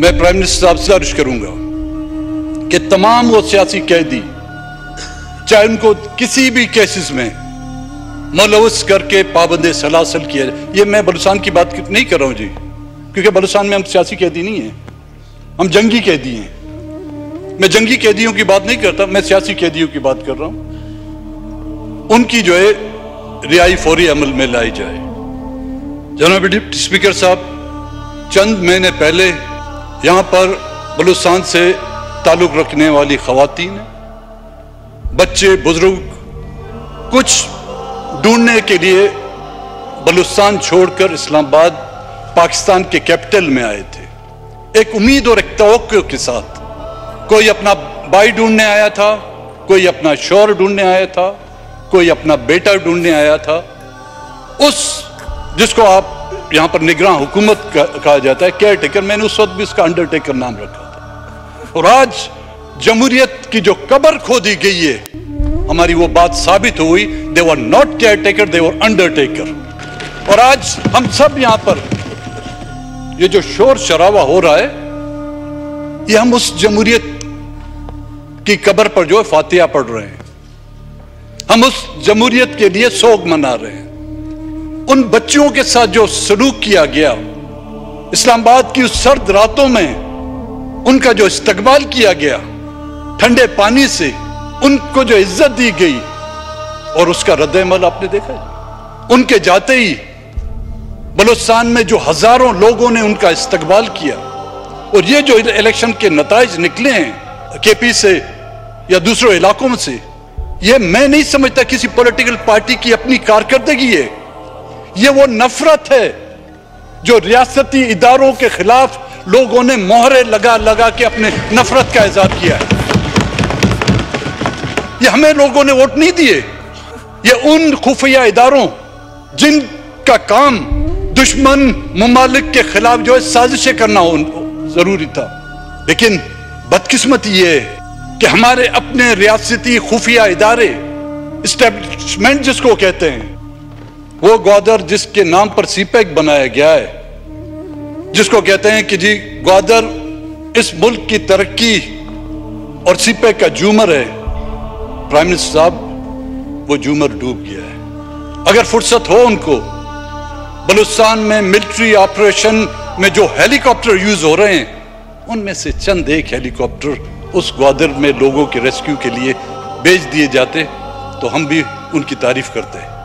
मैं prime minister साहब से अर्ज करूंगा कि तमाम वो सियासी कैदी चाहे उनको किसी भी केसेस में मुलवस करके पाबंद सलासल किया जाए। ये मैं बलूचिस्तान की बात नहीं कर रहा हूँ जी, क्योंकि बलूचिस्तान में हम सियासी कैदी नहीं हैं, हम जंगी कैदी हैं। मैं जंगी कैदियों की बात नहीं करता, मैं सियासी कैदियों की बात कर रहा हूँ। उनकी जो है रिहाई फौरी अमल में लाई जाए। जनाब डिप्टी स्पीकर साहब, चंद महीने पहले यहाँ पर बलूचिस्तान से ताल्लुक़ रखने वाली ख़वातीन, बच्चे, बुजुर्ग कुछ ढूंढने के लिए बलूचिस्तान छोड़कर इस्लामाबाद पाकिस्तान के कैपिटल में आए थे, एक उम्मीद और एक तवक्को के साथ। कोई अपना भाई ढूंढने आया था, कोई अपना शौहर ढूंढने आया था, कोई अपना बेटा ढूंढने आया था। उस जिसको आप यहाँ पर निगरां हुकूमत कहा जाता है, केयर टेकर, मैंने उस वक्त भी उसका अंडरटेकर नाम रखा था। और आज जमहूरियत की जो कब्र खोदी गई है, हमारी वो बात साबित हुई, they were not care taker, they were undertaker. और आज हम सब यहाँ पर ये जो शोर शराबा हो रहा है, ये हम उस जमहूरियत की कब्र पर जो है फातिहा पढ़ रहे हैं, हम उस जमहूरियत के लिए सोग मना रहे हैं। उन बच्चियों के साथ जो सलूक किया गया इस्लामाबाद की उस सर्द रातों में, उनका जो इस्तकबाल किया गया ठंडे पानी से, उनको जो इज्जत दी गई, और उसका रद्द-ए-अमल आपने देखा है। उनके जाते ही बलूचिस्तान में जो हजारों लोगों ने उनका इस्तकबाल किया, और ये जो इलेक्शन के नताइज निकले हैं केपी से या दूसरे इलाकों से, ये मैं नहीं समझता किसी पॉलिटिकल पार्टी की अपनी कारकर्दगी है। ये वो नफरत है जो रियासती इदारों के खिलाफ लोगों ने मोहरे लगा लगा के अपने नफरत का इजहार किया है। ये हमें लोगों ने वोट नहीं दिए, ये उन खुफिया इदारों जिनका काम दुश्मन ममालिक के खिलाफ जो है साजिशें करना जरूरी था। लेकिन बदकिस्मती ये है कि हमारे अपने रियासती खुफिया इदारे, इस्टेब्लिशमेंट जिसको कहते हैं, वो ग्वादर जिसके नाम पर सीपेक बनाया गया है, जिसको कहते हैं कि जी ग्वादर इस मुल्क की तरक्की और सीपेक का जूमर है, प्राइम मिनिस्टर साहब वो जूमर डूब गया है। अगर फुर्सत हो उनको बलूचिस्तान में मिलिट्री ऑपरेशन में जो हेलीकॉप्टर यूज हो रहे हैं, उनमें से चंद एक हेलीकॉप्टर उस ग्वादर में लोगों के रेस्क्यू के लिए भेज दिए जाते तो हम भी उनकी तारीफ करते हैं।